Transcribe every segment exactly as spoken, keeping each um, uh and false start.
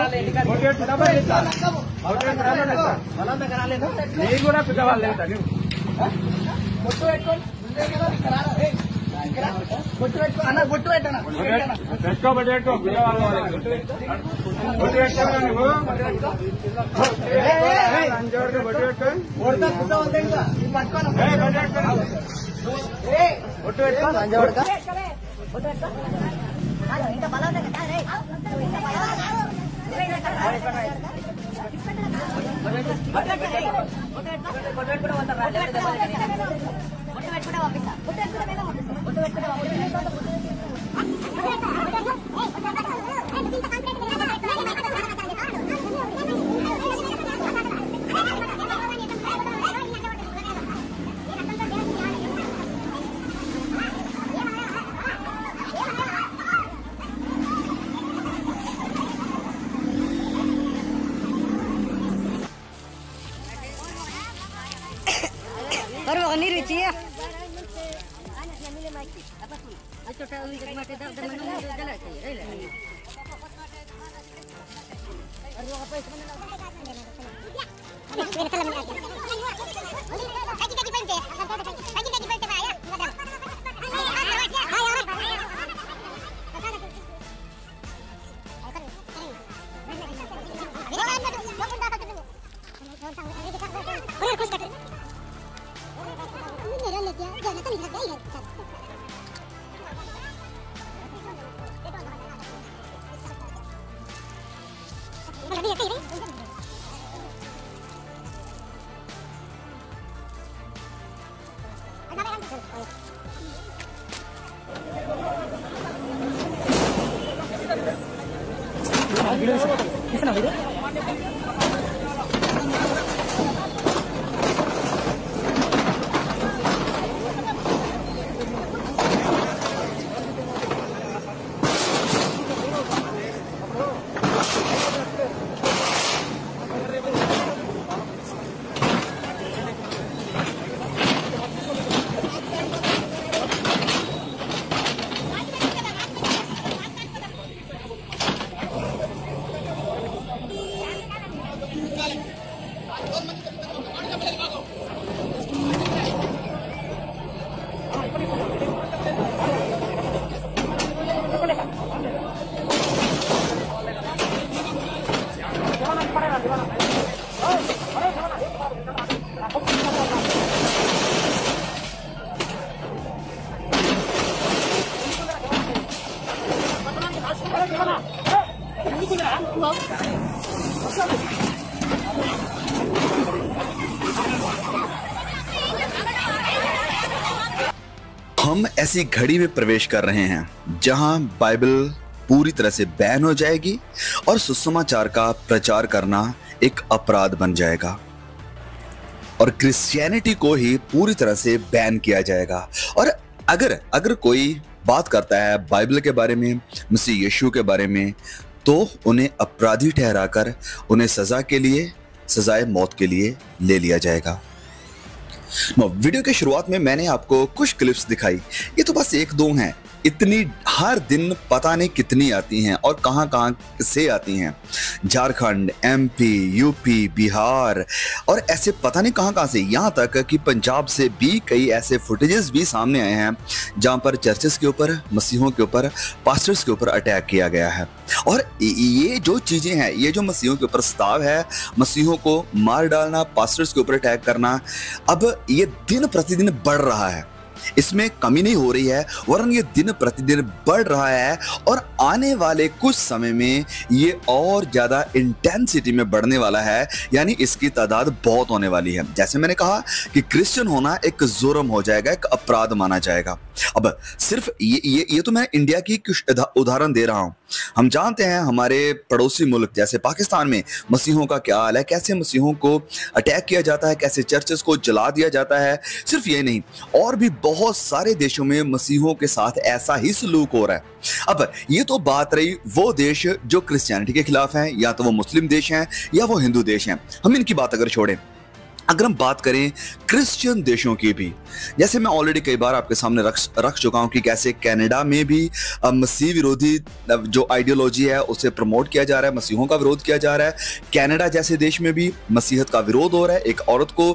का इंट बल हम ऐसी घड़ी में प्रवेश कर रहे हैं जहां बाइबल पूरी तरह से बैन हो जाएगी और सुसमाचार का प्रचार करना एक अपराध बन जाएगा और क्रिश्चियनिटी को ही पूरी तरह से बैन किया जाएगा। और अगर अगर कोई बात करता है बाइबल के बारे में, मसीह यीशु के बारे में, तो उन्हें अपराधी ठहराकर उन्हें सजा के लिए सजाए मौत के लिए ले लिया जाएगा। वीडियो के शुरुआत में मैंने आपको कुछ क्लिप्स दिखाई, ये तो बस एक दो हैं, इतनी हर दिन पता नहीं कितनी आती हैं और कहां कहां से आती हैं। झारखंड, एमपी, यूपी, बिहार और ऐसे पता नहीं कहां कहां से, यहां तक कि पंजाब से भी कई ऐसे फुटेजेस भी सामने आए हैं जहां पर चर्चेस के ऊपर, मसीहों के ऊपर, पास्टर्स के ऊपर अटैक किया गया है। और ये जो चीज़ें हैं, ये जो मसीहों के ऊपर सताव है, मसीहों को मार डालना, पास्टर्स के ऊपर अटैक करना, अब ये दिन प्रतिदिन बढ़ रहा है, इसमें कमी नहीं हो रही है, वरन ये दिन प्रतिदिन बढ़ रहा है और आने वाले कुछ समय में ये और ज़्यादा इंटेंसिटी में बढ़ने वाला है, यानी इसकी तादाद बहुत होने वाली है। जैसे मैंने कहा कि क्रिश्चियन होना एक जुर्म हो जाएगा, एक अपराध माना जाएगा। अब सिर्फ ये ये ये तो मैं इंडिया की कुछ उदाहरण दे रहा हूँ। हम जानते हैं हमारे पड़ोसी मुल्क जैसे पाकिस्तान में मसीहों का क्या हाल है, कैसे मसीहों को अटैक किया जाता है, कैसे चर्चेस को जला दिया जाता है। सिर्फ ये नहीं, और भी बहुत सारे देशों में मसीहों के साथ ऐसा ही सलूक हो रहा है। अब ये तो बात रही वो देश जो क्रिश्चियनिटी के खिलाफ हैं, या तो वो मुस्लिम देश हैं या वो हिंदू देश हैं, हम इनकी बात अगर छोड़ें। अगर हम बात करें क्रिश्चियन देशों की भी, जैसे मैं ऑलरेडी कई बार आपके सामने रख रख चुका हूं कि कैसे कनाडा में भी मसीह विरोधी जो आइडियोलॉजी है उसे प्रमोट किया जा रहा है, मसीहों का विरोध किया जा रहा है। कनाडा जैसे देश में भी मसीहत का विरोध हो रहा है। एक औरत को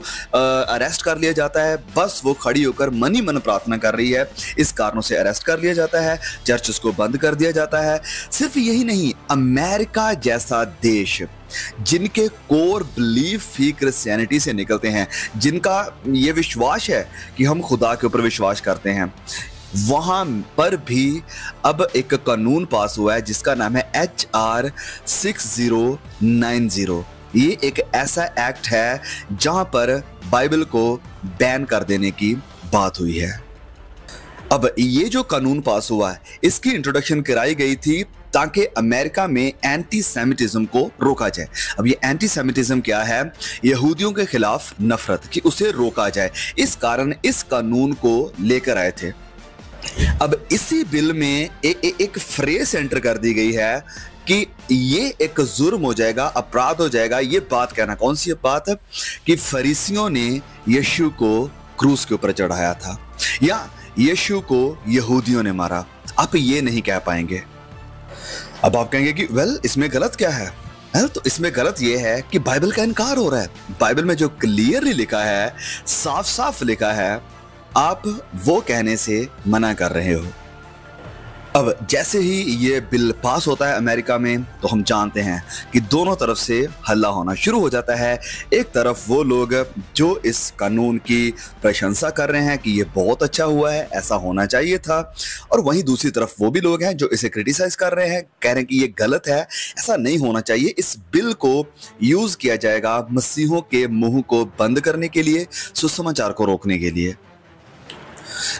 अरेस्ट कर लिया जाता है, बस वो खड़ी होकर मन ही मन प्रार्थना कर रही है, इस कारण उसे अरेस्ट कर लिया जाता है, चर्चेस को बंद कर दिया जाता है। सिर्फ यही नहीं, अमेरिका जैसा देश जिनके कोर बिलीफ ही क्रिश्चियनिटी से निकलते हैं, जिनका ये विश्वास है कि हम खुदा के ऊपर विश्वास करते हैं, वहां पर भी अब एक कानून पास हुआ है जिसका नाम है H R six zero nine zero. ये एक ऐसा एक्ट है जहां पर बाइबल को बैन कर देने की बात हुई है। अब ये जो कानून पास हुआ है, इसकी इंट्रोडक्शन कराई गई थी ताकि अमेरिका में एंटी सेमिटिज्म को रोका जाए। अब ये एंटी सेमिटिज्म क्या है? यहूदियों के खिलाफ नफरत, कि उसे रोका जाए। इस कारण इस कानून को लेकर आए थे। अब इसी बिल में ए, ए, एक फ्रेज एंटर कर दी गई है कि ये एक जुर्म हो जाएगा, अपराध हो जाएगा ये बात कहना। कौन सी बात है? कि फरीसियों ने यीशु को क्रूस के ऊपर चढ़ाया था या यीशु को यहूदियों ने मारा, आप ये नहीं कह पाएंगे। अब आप कहेंगे कि वेल इसमें गलत क्या है? तो इसमें गलत यह है कि बाइबल का इनकार हो रहा है। बाइबल में जो क्लियरली लिखा है, साफ साफ लिखा है, आप वो कहने से मना कर रहे हो। अब जैसे ही ये बिल पास होता है अमेरिका में, तो हम जानते हैं कि दोनों तरफ से हल्ला होना शुरू हो जाता है। एक तरफ वो लोग जो इस कानून की प्रशंसा कर रहे हैं कि ये बहुत अच्छा हुआ है, ऐसा होना चाहिए था, और वहीं दूसरी तरफ वो भी लोग हैं जो इसे क्रिटिसाइज कर रहे हैं, कह रहे हैं कि ये गलत है, ऐसा नहीं होना चाहिए, इस बिल को यूज़ किया जाएगा मसीहों के मुँह को बंद करने के लिए, सुसमाचार को रोकने के लिए।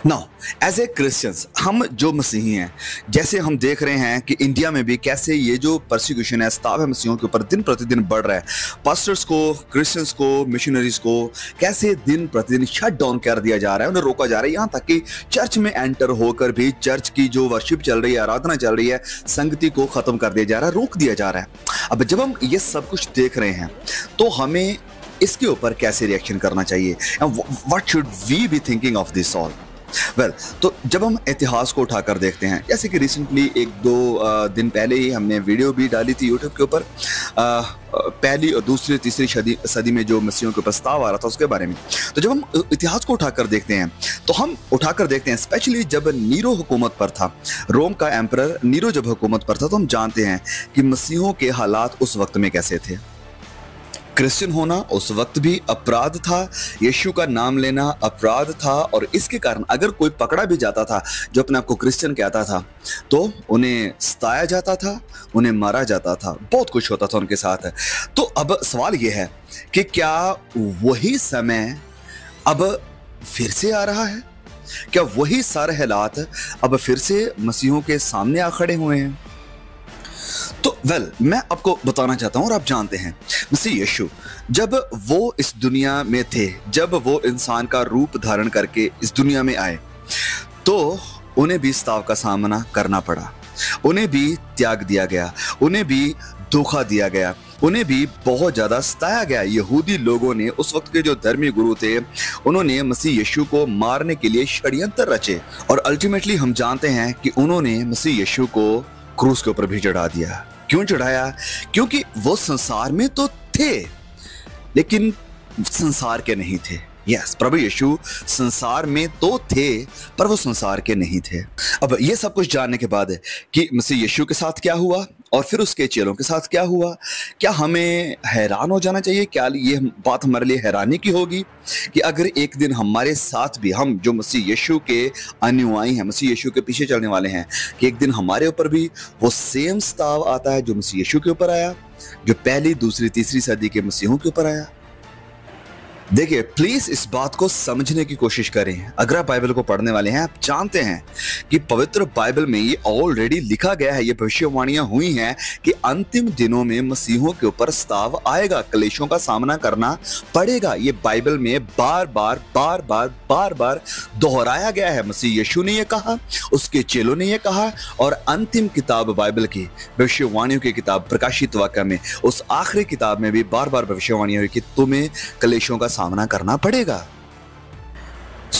नाउ एज ए क्रिश्चियंस, हम जो मसीही हैं, जैसे हम देख रहे हैं कि इंडिया में भी कैसे ये जो परसिक्यूशन है, स्ताव है मसीहों के ऊपर, दिन प्रतिदिन बढ़ रहा है। पास्टर्स को, क्रिश्चियंस को, मिशनरीज को कैसे दिन प्रतिदिन शट डाउन कर दिया जा रहा है, उन्हें रोका जा रहा है। यहाँ तक कि चर्च में एंटर होकर भी चर्च की जो वर्शिप चल रही है, आराधना चल रही है, संगति को ख़त्म कर दिया जा रहा है, रोक दिया जा रहा है। अब जब हम ये सब कुछ देख रहे हैं, तो हमें इसके ऊपर कैसे रिएक्शन करना चाहिए? What should we be thinking of this all? Well well, तो जब हम इतिहास को उठाकर देखते हैं, जैसे कि रिसेंटली एक दो दिन पहले ही हमने वीडियो भी डाली थी यूट्यूब के ऊपर, पहली और दूसरी तीसरी सदी सदी में जो मसीहों के प्रस्ताव आ रहा था उसके बारे में। तो जब हम इतिहास को उठाकर देखते हैं, तो हम उठाकर देखते हैं स्पेशली जब नीरो हुकूमत पर था, रोम का एम्परर नीरो जब हुकूमत पर था, तो हम जानते हैं कि मसीहों के हालात उस वक्त में कैसे थे। क्रिश्चियन होना उस वक्त भी अपराध था, यीशु का नाम लेना अपराध था, और इसके कारण अगर कोई पकड़ा भी जाता था जो अपने आप को क्रिश्चियन कहता था, तो उन्हें सताया जाता था, उन्हें मारा जाता था, बहुत कुछ होता था उनके साथ। तो अब सवाल यह है कि क्या वही समय अब फिर से आ रहा है? क्या वही सारे हालात अब फिर से मसीहों के सामने आ खड़े हुए हैं? तो वेल well, मैं आपको बताना चाहता हूं, और आप जानते हैं मसीह यीशु जब वो इस दुनिया में थे, जब वो इंसान का रूप धारण करके इस दुनिया में आए, तो उन्हें भी सताव का सामना करना पड़ा, उन्हें भी त्याग दिया गया, उन्हें भी धोखा दिया गया, उन्हें भी बहुत ज़्यादा सताया गया। यहूदी लोगों ने, उस वक्त के जो धर्मी गुरु थे, उन्होंने मसीह यीशु को मारने के लिए षड्यंत्र रचे, और अल्टीमेटली हम जानते हैं कि उन्होंने मसीह यीशु को क्रूस के ऊपर भी चढ़ा दिया। क्यों चढ़ाया? क्योंकि वो संसार में तो थे लेकिन संसार के नहीं थे। यस, प्रभु यीशु संसार में तो थे पर वो संसार के नहीं थे। अब ये सब कुछ जानने के बाद कि मसीह यीशु के साथ क्या हुआ और फिर उसके चेलों के साथ क्या हुआ, क्या हमें हैरान हो जाना चाहिए? क्या ये बात हमारे लिए हैरानी की होगी कि अगर एक दिन हमारे साथ भी, हम जो मसीह यीशु के अनुयायी हैं, मसीह यीशु के पीछे चलने वाले हैं, कि एक दिन हमारे ऊपर भी वो सेम सताव आता है जो मसीह यीशु के ऊपर आया, जो पहली दूसरी तीसरी सदी के मसीहों के ऊपर आया? देखिए, प्लीज़ इस बात को समझने की कोशिश करें। अगर आप बाइबल को पढ़ने वाले हैं, आप जानते हैं कि पवित्र बाइबल में ये ऑलरेडी लिखा गया है, ये भविष्यवाणियां हुई हैं कि अंतिम दिनों में मसीहों के ऊपर सताव आएगा, क्लेशों का सामना करना पड़ेगा। ये बाइबल में बार बार बार बार बार बार दोहराया गया है। मसीह यीशु ने यह कहा, उसके चेलों ने यह कहा, और अंतिम किताब बाइबल की, भविष्यवाणियों की किताब प्रकाशित वाक्य में, उस आखिरी किताब में भी बार बार भविष्यवाणी हुई कि तुम्हें क्लेशों का सामना करना पड़ेगा।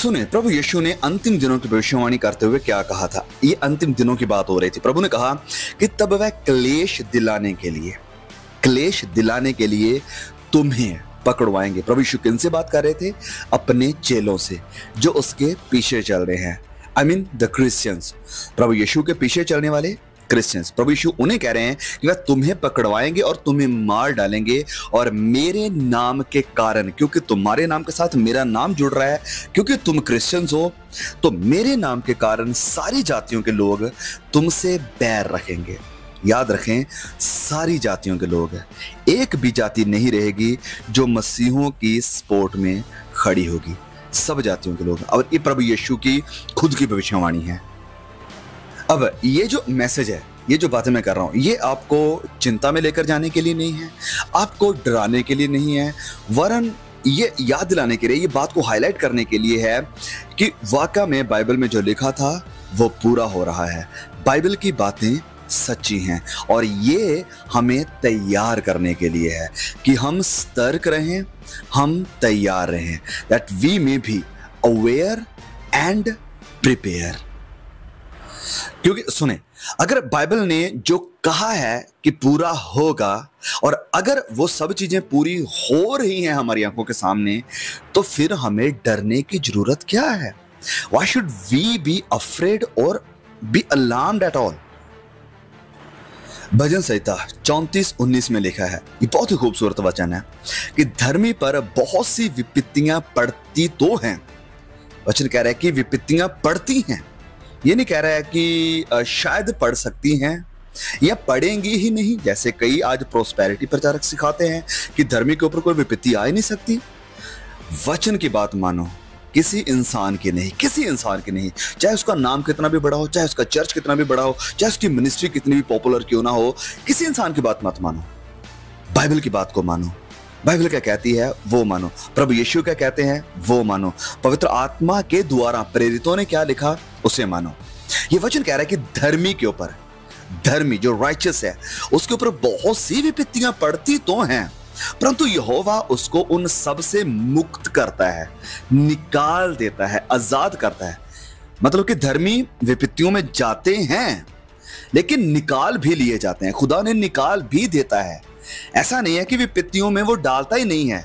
सुने प्रभु यीशु ने अंतिम दिनों की भविष्यवाणी करते हुए क्या कहा था। ये अंतिम दिनों की बात हो रही थी। प्रभु ने कहा कि तब वह क्लेश दिलाने के लिए क्लेश दिलाने के लिए तुम्हें पकड़वाएंगे। प्रभु यीशु किन से बात कर रहे थे? अपने चेलों से जो उसके पीछे चल रहे हैं। I mean the Christians. प्रभु यीशु के पीछे चलने वाले क्रिश्चियंस। प्रभु यीशु उन्हें कह रहे हैं कि वह तुम्हें पकड़वाएंगे और तुम्हें मार डालेंगे, और मेरे नाम के कारण, क्योंकि तुम्हारे नाम के साथ मेरा नाम जुड़ रहा है, क्योंकि तुम क्रिश्चियंस हो, तो मेरे नाम के कारण सारी जातियों के लोग तुमसे बैर रखेंगे। याद रखें, सारी जातियों के लोग, एक भी जाति नहीं रहेगी जो मसीहों की सपोर्ट में खड़ी होगी। सब जातियों के लोग। और ये प्रभु यीशु की खुद की भविष्यवाणी है। अब ये जो मैसेज है, ये जो बातें मैं कर रहा हूँ, ये आपको चिंता में लेकर जाने के लिए नहीं है, आपको डराने के लिए नहीं है, वरन ये याद दिलाने के लिए, ये बात को हाईलाइट करने के लिए है कि वाकई में बाइबल में जो लिखा था वो पूरा हो रहा है। बाइबल की बातें सच्ची हैं, और ये हमें तैयार करने के लिए है कि हम सतर्क रहें, हम तैयार रहें। That we may be aware and prepare. क्योंकि सुने, अगर बाइबल ने जो कहा है कि पूरा होगा, और अगर वो सब चीजें पूरी हो रही हैं हमारी आंखों के सामने, तो फिर हमें डरने की जरूरत क्या है? Why should we be afraid or be alarmed at all? भजन संहिता चौंतीस उन्नीस में लिखा है, ये बहुत ही खूबसूरत वचन है कि धर्मी पर बहुत सी विपत्तियां पड़ती तो हैं। वचन कह रहा है कि विपत्तियां पड़ती हैं, ये नहीं कह रहा है कि शायद पढ़ सकती हैं या पढ़ेंगी ही नहीं, जैसे कई आज प्रोस्पेरिटी प्रचारक सिखाते हैं कि धर्मी के ऊपर कोई विपत्ति आ ही नहीं सकती। वचन की बात मानो, किसी इंसान की नहीं, किसी इंसान की नहीं, चाहे उसका नाम कितना भी बड़ा हो, चाहे उसका चर्च कितना भी बड़ा हो, चाहे उसकी मिनिस्ट्री कितनी भी पॉपुलर क्यों ना हो, किसी इंसान की बात मत मानो, बाइबल की बात को मानो। बाइबल क्या कहती है वो मानो, प्रभु यीशु क्या कहते हैं वो मानो, पवित्र आत्मा के द्वारा प्रेरितों ने क्या लिखा उसे मानो। ये वचन कह रहा है कि धर्मी के ऊपर, धर्मी जो राइचस है, उसके ऊपर बहुत सी विपत्तियां पड़ती तो हैं, परंतु यहोवा उसको उन सब से मुक्त करता है, निकाल देता है, आजाद करता है। मतलब कि धर्मी विपत्तियों में जाते हैं, लेकिन निकाल भी लिए जाते हैं, खुदा ने निकाल भी देता है। ऐसा नहीं है कि विपत्तियों में वो डालता ही नहीं है,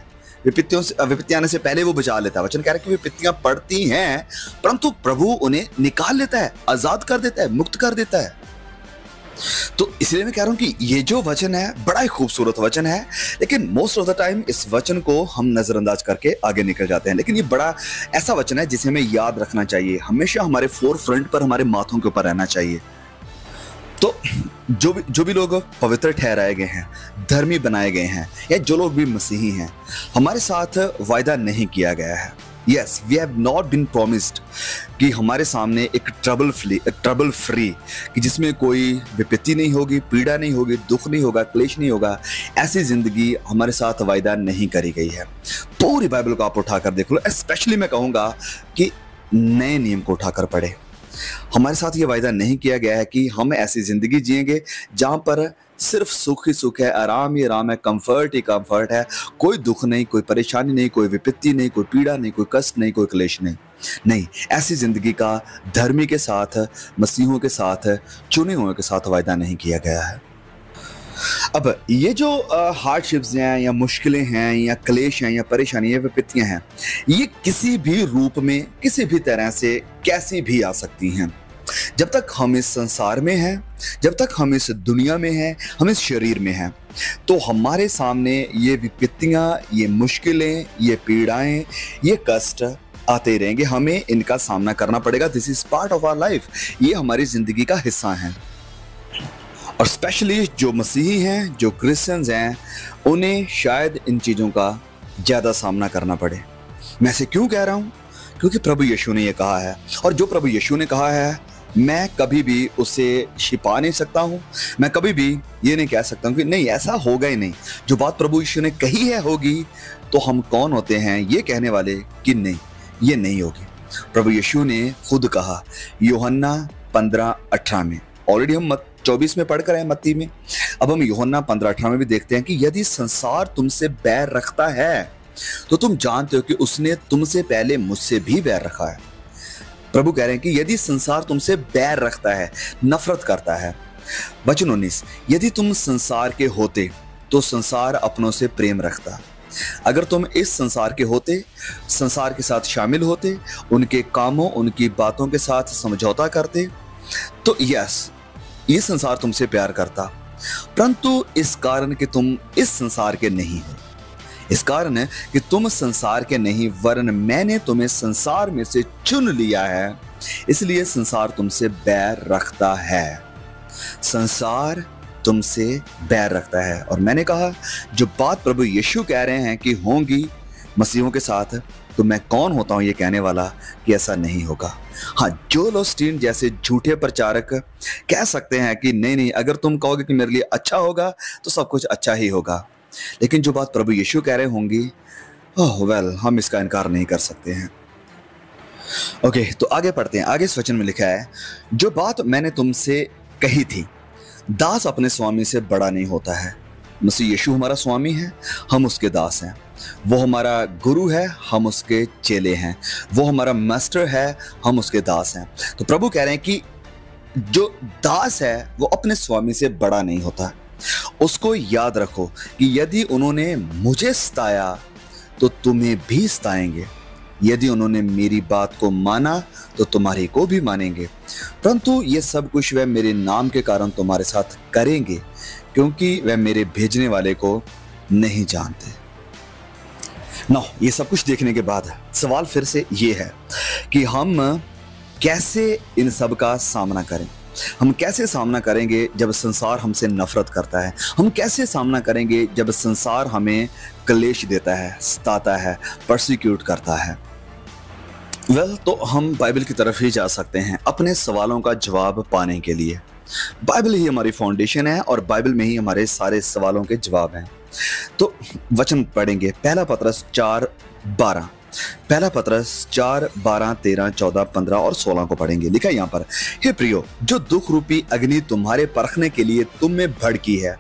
विपत्तियों से, विपत्ति आने से पहले वो बचा लेता है। वचन कह रहा है कि विपत्तियां पड़ती हैं, परंतु प्रभु उन्हें निकाल लेता है, आजाद कर देता है, मुक्त कर देता है। तो इसलिए मैं कह रहा हूं कि ये जो वचन है बड़ा ही खूबसूरत वचन है, लेकिन मोस्ट ऑफ द टाइम इस वचन को हम नजरअंदाज करके आगे निकल जाते हैं। लेकिन ये बड़ा ऐसा वचन है जिसे हमें याद रखना चाहिए, हमेशा हमारे फोर फ्रंट पर, हमारे माथों के ऊपर रहना चाहिए। तो जो भी जो भी लोग पवित्र ठहराए गए हैं, धर्मी बनाए गए हैं, या जो लोग भी मसीही हैं, हमारे साथ वायदा नहीं किया गया है। Yes, we have not been promised कि हमारे सामने एक ट्रबल फ्री ट्रबल फ्री कि जिसमें कोई विपत्ति नहीं होगी, पीड़ा नहीं होगी, दुख नहीं होगा, क्लेश नहीं होगा, ऐसी जिंदगी हमारे साथ वायदा नहीं करी गई है। पूरी बाइबल को आप उठाकर देख लो, स्पेशली मैं कहूँगा कि नए नियम को उठाकर पढ़े। हमारे साथ ये वायदा नहीं किया गया है कि हम ऐसी जिंदगी जिएंगे जहां पर सिर्फ सुख ही सुख है, आराम ही आराम है, कंफर्ट ही कंफर्ट है, कोई दुख नहीं, कोई परेशानी नहीं, कोई विपत्ति नहीं, कोई पीड़ा नहीं, कोई कष्ट नहीं, कोई क्लेश नहीं। नहीं, ऐसी जिंदगी का धर्मी के साथ, मसीहों के साथ, चुने हुए के साथ वायदा नहीं किया गया है। अब ये जो हार्डशिप्स हैं या मुश्किलें हैं या क्लेश हैं या परेशानियां या विपत्तियां हैं, ये किसी भी रूप में, किसी भी तरह से, कैसी भी आ सकती हैं। जब तक हम इस संसार में हैं, जब तक हम इस दुनिया में हैं, हम इस शरीर में हैं, तो हमारे सामने ये विपत्तियां, ये मुश्किलें, ये पीड़ाएं, ये कष्ट आते रहेंगे, हमें इनका सामना करना पड़ेगा। This is part of our life. ये हमारी जिंदगी का हिस्सा है। और स्पेशली जो मसीही हैं, जो क्रिश्चियंस हैं, उन्हें शायद इन चीज़ों का ज़्यादा सामना करना पड़े। मैं से क्यों कह रहा हूँ? क्योंकि प्रभु यीशु ने ये कहा है, और जो प्रभु यीशु ने कहा है मैं कभी भी उसे छिपा नहीं सकता हूँ। मैं कभी भी ये नहीं कह सकता हूँ कि नहीं ऐसा होगा ही नहीं। जो बात प्रभु यीशु ने कही है होगी, तो हम कौन होते हैं ये कहने वाले कि नहीं ये नहीं होगी। प्रभु यीशु ने खुद कहा यूहन्ना पंद्रह अठारह में, ऑलरेडी हम मत चौबीस में पढ़ कर आए मत्ती में, अब हम यूहन्ना पंद्रह अठारह में भी देखते हैं कि यदि संसार तुमसे बैर रखता है तो तुम जानते हो कि उसने तुमसे पहले मुझसे भी बैर रखा है। प्रभु कह रहे हैं कि यदि संसार तुमसे बैर रखता है, नफरत करता है। वचन उन्नीस, यदि तुम संसार के होते तो संसार अपनों से प्रेम रखता। अगर तुम इस संसार के होते, संसार के साथ शामिल होते, उनके कामों, उनकी बातों के साथ समझौता करते, तो यस, ये संसार तुमसे प्यार करता। परंतु इस कारण कि तुम इस संसार के नहीं हो, इस कारण है कि तुम संसार के नहीं, वरन मैंने तुम्हें संसार में से चुन लिया है, इसलिए संसार तुमसे बैर रखता है। संसार तुमसे बैर रखता है। और मैंने कहा जो बात प्रभु यीशु कह रहे हैं कि होंगी मसीहों के साथ, तो मैं कौन होता हूँ ये कहने वाला कि ऐसा नहीं होगा। हाँ, जोएल ऑस्टीन जैसे झूठे प्रचारक कह सकते हैं कि नहीं नहीं, अगर तुम कहोगे कि मेरे लिए अच्छा होगा तो सब कुछ अच्छा ही होगा, लेकिन जो बात प्रभु यीशु कह रहे होंगी, ओह वेल, हम इसका इनकार नहीं कर सकते हैं। ओके, तो आगे पढ़ते हैं। आगे इस वचन में लिखा है, जो बात मैंने तुमसे कही थी, दास अपने स्वामी से बड़ा नहीं होता है। मसीह यीशु हमारा स्वामी है, हम उसके दास हैं। वो हमारा गुरु है, हम उसके चेले हैं। वो हमारा मास्टर है, हम उसके दास हैं। तो प्रभु कह रहे हैं कि जो दास है वो अपने स्वामी से बड़ा नहीं होता। उसको याद रखो कि यदि उन्होंने मुझे सताया तो तुम्हें भी सताएंगे, यदि उन्होंने मेरी बात को माना तो तुम्हारे को भी मानेंगे। परंतु ये सब कुछ वह मेरे नाम के कारण तुम्हारे साथ करेंगे, क्योंकि वह मेरे भेजने वाले को नहीं जानते। नो, ये सब कुछ देखने के बाद सवाल फिर से ये है कि हम कैसे इन सब का सामना करें। हम कैसे सामना करेंगे जब संसार हमसे नफरत करता है? हम कैसे सामना करेंगे जब संसार हमें क्लेश देता है, सताता है, परसिक्यूट करता है? वेल well, तो हम बाइबल की तरफ ही जा सकते हैं अपने सवालों का जवाब पाने के लिए। बाइबल ही हमारी फाउंडेशन है और बाइबल में ही हमारे सारे सवालों के जवाब हैं। तो वचन पढ़ेंगे, पहला पतरस चार बारह, पहला पतरस चार बारह तेरह चौदह पंद्रह और सोलह को पढ़ेंगे। लिखा है यहाँ पर, हे प्रियो, जो दुख रूपी अग्नि तुम्हारे परखने के लिए तुम में भड़की है,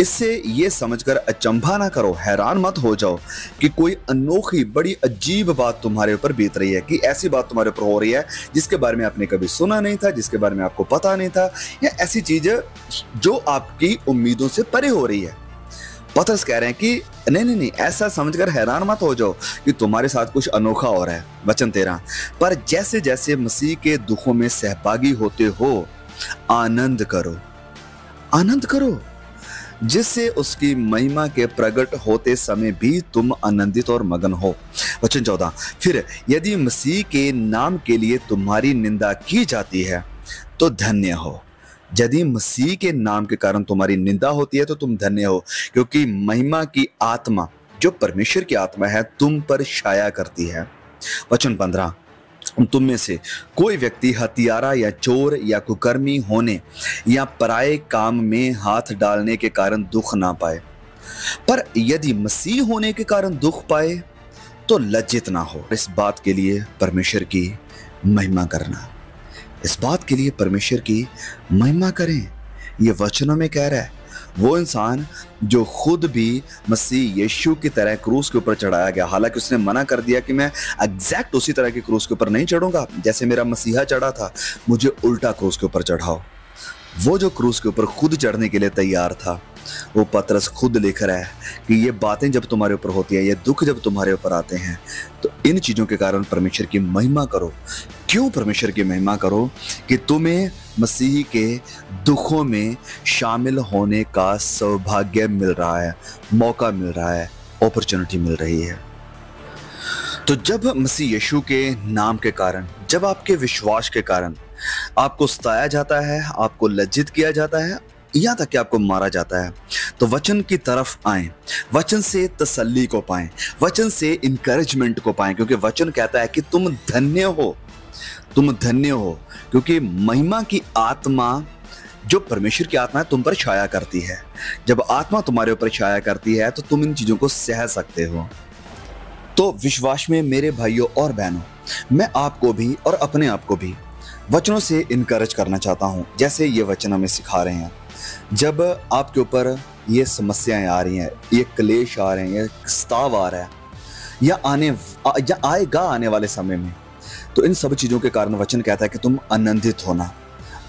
इससे ये समझकर अचंभा ना करो, हैरान मत हो जाओ कि कोई अनोखी बड़ी अजीब बात तुम्हारे ऊपर बीत रही है, कि ऐसी बात तुम्हारे ऊपर हो रही है जिसके बारे में आपने कभी सुना नहीं था, जिसके बारे में आपको पता नहीं था, या ऐसी चीज जो आपकी उम्मीदों से परे हो रही है। पतरस कह रहे हैं कि नहीं नहीं नहीं, ऐसा समझकर हैरान मत हो जाओ कि तुम्हारे साथ कुछ अनोखा हो रहा है। वचन तेरह, पर जैसे जैसे मसीह के दुखों में सहभागी होते हो, आनंद करो, आनंद करो, जिससे उसकी महिमा के प्रकट होते समय भी तुम आनंदित और मगन हो। वचन चौदह, फिर यदि मसीह के नाम के लिए तुम्हारी निंदा की जाती है तो धन्य हो। यदि मसीह के नाम के कारण तुम्हारी निंदा होती है तो तुम धन्य हो, क्योंकि महिमा की आत्मा जो परमेश्वर की आत्मा है तुम पर छाया करती है। वचन पंद्रह, तुम में से कोई व्यक्ति हत्यारा या चोर या कुकर्मी होने या पराये काम में हाथ डालने के कारण दुख ना पाए, पर यदि मसीह होने के कारण दुख पाए तो लज्जित ना हो। इस बात के लिए परमेश्वर की महिमा करना, इस बात के लिए परमेश्वर की महिमा करें, ये वचनों में कह रहा है। वो इंसान जो खुद भी मसीह यीशु की तरह क्रूस के ऊपर चढ़ाया गया, हालांकि उसने मना कर दिया कि मैं एग्जैक्ट उसी तरह के क्रूस के ऊपर नहीं चढ़ूंगा जैसे मेरा मसीहा चढ़ा था, मुझे उल्टा क्रूस के ऊपर चढ़ाओ। वो जो क्रूस के ऊपर खुद चढ़ने के लिए तैयार था, वो पतरस खुद लिख रहा है कि ये बातें जब तुम्हारे ऊपर होती है, ये दुख जब तुम्हारे ऊपर आते हैं, तो इन चीज़ों के कारण परमेश्वर की महिमा करो। क्यों परमेश्वर की महिमा करो? कि तुम्हें मसीह के दुखों में शामिल होने का सौभाग्य मिल रहा है, मौका मिल रहा है, अपॉर्चुनिटी मिल रही है। तो जब मसीह यीशु के नाम के कारण, जब आपके विश्वास के कारण आपको सताया जाता है, आपको लज्जित किया जाता है, यहाँ तक कि आपको मारा जाता है, तो वचन की तरफ आएं, वचन से तसल्ली को पाएं, वचन से इंकरेजमेंट को पाएं, क्योंकि वचन कहता है कि तुम धन्य हो, तुम धन्य हो, क्योंकि महिमा की आत्मा जो परमेश्वर की आत्मा है तुम पर छाया करती है। जब आत्मा तुम्हारे ऊपर छाया करती है तो तुम इन चीज़ों को सह सकते हो। तो विश्वास में मेरे भाइयों और बहनों, मैं आपको भी और अपने आप को भी वचनों से इनकरेज करना चाहता हूँ, जैसे ये वचन हमें सिखा रहे हैं। जब आपके ऊपर ये समस्याएं आ रही हैं, ये क्लेश आ रहे हैं, ये स्ताव आ रहा है, या आने या आएगा आने वाले समय में। तो इन सब चीज़ों के कारण वचन कहता है कि तुम आनंदित होना।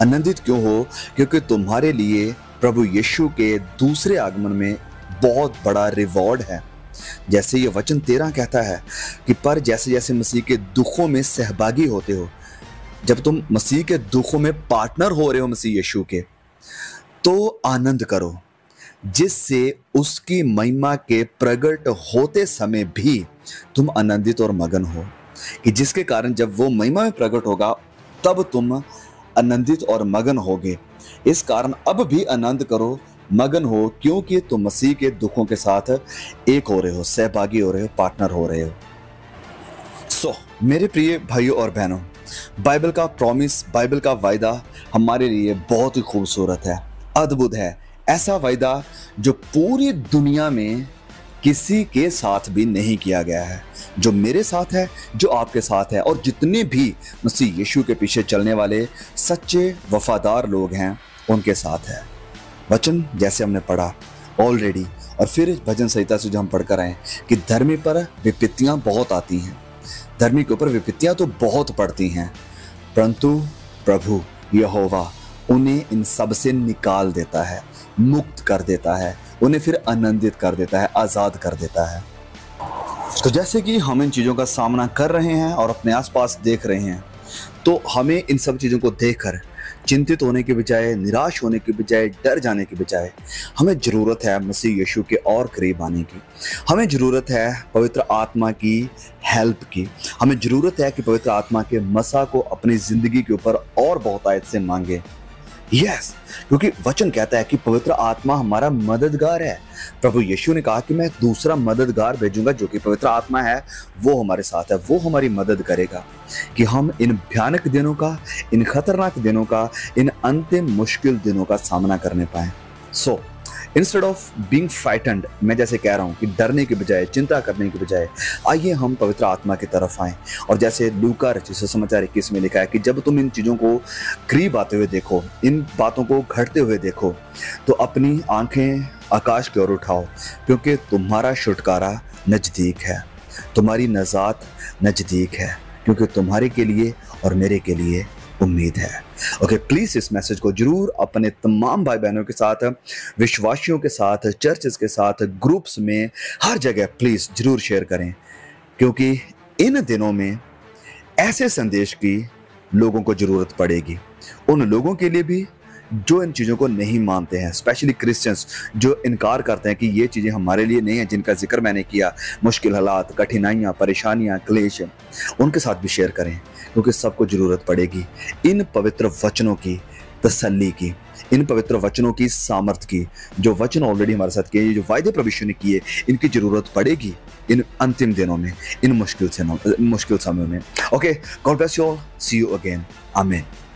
आनंदित क्यों हो? क्योंकि तुम्हारे लिए प्रभु यीशु के दूसरे आगमन में बहुत बड़ा रिवॉर्ड है। जैसे ये वचन तेरह कहता है कि पर जैसे जैसे मसीह के दुखों में सहभागी होते हो, जब तुम मसीह के दुखों में पार्टनर हो रहे हो मसीह यीशु के, तो आनंद करो, जिससे उसकी महिमा के प्रकट होते समय भी तुम आनंदित और मगन हो, कि जिसके कारण जब वो महिमा में प्रकट होगा तब तुम आनंदित और मगन होगे। इस कारण अब भी आनंद करो, मगन हो, क्योंकि तुम मसीह के दुखों के साथ एक हो रहे हो, सहभागी हो रहे हो, पार्टनर हो रहे हो। सो so, मेरे प्रिय भाइयों और बहनों, बाइबल का प्रॉमिस, बाइबल का वायदा हमारे लिए बहुत ही खूबसूरत है, अद्भुत है। ऐसा वायदा जो पूरी दुनिया में किसी के साथ भी नहीं किया गया है, जो मेरे साथ है, जो आपके साथ है, और जितने भी मसीह यीशु के पीछे चलने वाले सच्चे वफादार लोग हैं उनके साथ है। वचन जैसे हमने पढ़ा ऑलरेडी, और फिर भजन संहिता से जो हम पढ़कर आए कि धर्मी पर विपत्तियाँ बहुत आती हैं, धर्मी के ऊपर विपत्तियाँ तो बहुत पड़ती हैं, परंतु प्रभु यहोवा उन्हें इन सब से निकाल देता है, मुक्त कर देता है, उन्हें फिर आनंदित कर देता है, आज़ाद कर देता है। तो जैसे कि हम इन चीज़ों का सामना कर रहे हैं और अपने आसपास देख रहे हैं, तो हमें इन सब चीज़ों को देखकर चिंतित होने के बजाय, निराश होने के बजाय, डर जाने के बजाय, हमें ज़रूरत है मसीह यीशु के और करीब आने की। हमें ज़रूरत है पवित्र आत्मा की हेल्प की। हमें ज़रूरत है कि पवित्र आत्मा के मसा को अपनी ज़िंदगी के ऊपर और बहुतायत से मांगे। यस yes, क्योंकि वचन कहता है कि पवित्र आत्मा हमारा मददगार है। प्रभु यीशु ने कहा कि मैं दूसरा मददगार भेजूंगा जो कि पवित्र आत्मा है, वो हमारे साथ है, वो हमारी मदद करेगा कि हम इन भयानक दिनों का, इन खतरनाक दिनों का, इन अंतिम मुश्किल दिनों का सामना करने पाए। So instead of being frightened, मैं जैसे कह रहा हूँ कि डरने के बजाय, चिंता करने के बजाय, आइए हम पवित्र आत्मा की तरफ आएँ। और जैसे लूका रचित सुसमाचार इक्कीस में लिखा है कि जब तुम इन चीज़ों को करीब आते हुए देखो, इन बातों को घटते हुए देखो, तो अपनी आंखें आकाश की ओर उठाओ, क्योंकि तुम्हारा छुटकारा नज़दीक है, तुम्हारी नजात नज़दीक है, क्योंकि तुम्हारे के लिए और मेरे के लिए उम्मीद है। ओके, प्लीज़ इस मैसेज को जरूर अपने तमाम भाई बहनों के साथ, विश्वासियों के साथ, चर्चेस के साथ, ग्रुप्स में, हर जगह प्लीज़ जरूर शेयर करें, क्योंकि इन दिनों में ऐसे संदेश की लोगों को ज़रूरत पड़ेगी। उन लोगों के लिए भी जो इन चीज़ों को नहीं मानते हैं, स्पेशली क्रिश्चियंस जो इनकार करते हैं कि ये चीज़ें हमारे लिए नहीं हैं, जिनका जिक्र मैंने किया, मुश्किल हालात, कठिनाइयाँ, परेशानियाँ, क्लेश, उनके साथ भी शेयर करें, क्योंकि सबको ज़रूरत पड़ेगी इन पवित्र वचनों की तसल्ली की, इन पवित्र वचनों की सामर्थ की, जो वचन ऑलरेडी हमारे साथ किए, जो वायदे प्रभु यीशु ने किए, इनकी ज़रूरत पड़ेगी इन अंतिम दिनों में, इन मुश्किल से मुश्किल समय में। Okay, God bless you all, see you again, amen.